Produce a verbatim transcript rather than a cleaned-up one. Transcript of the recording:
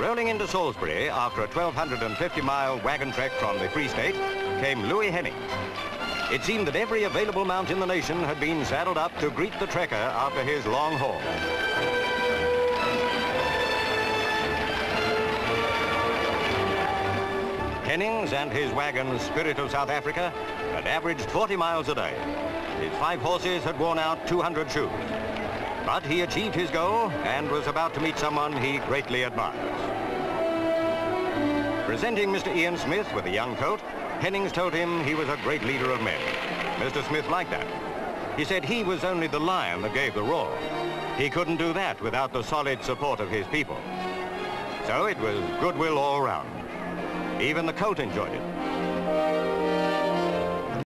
Rolling into Salisbury after a twelve hundred fifty mile wagon trek from the Free State came Louis Hennings. It seemed that every available mount in the nation had been saddled up to greet the trekker after his long haul. Hennings and his wagon, Spirit of South Africa, had averaged forty miles a day. His five horses had worn out two hundred shoes. But he achieved his goal and was about to meet someone he greatly admires. Presenting Mister Ian Smith with a young colt, Hennings told him he was a great leader of men. Mister Smith liked that. He said he was only the lion that gave the roar. He couldn't do that without the solid support of his people. So it was goodwill all round. Even the colt enjoyed it.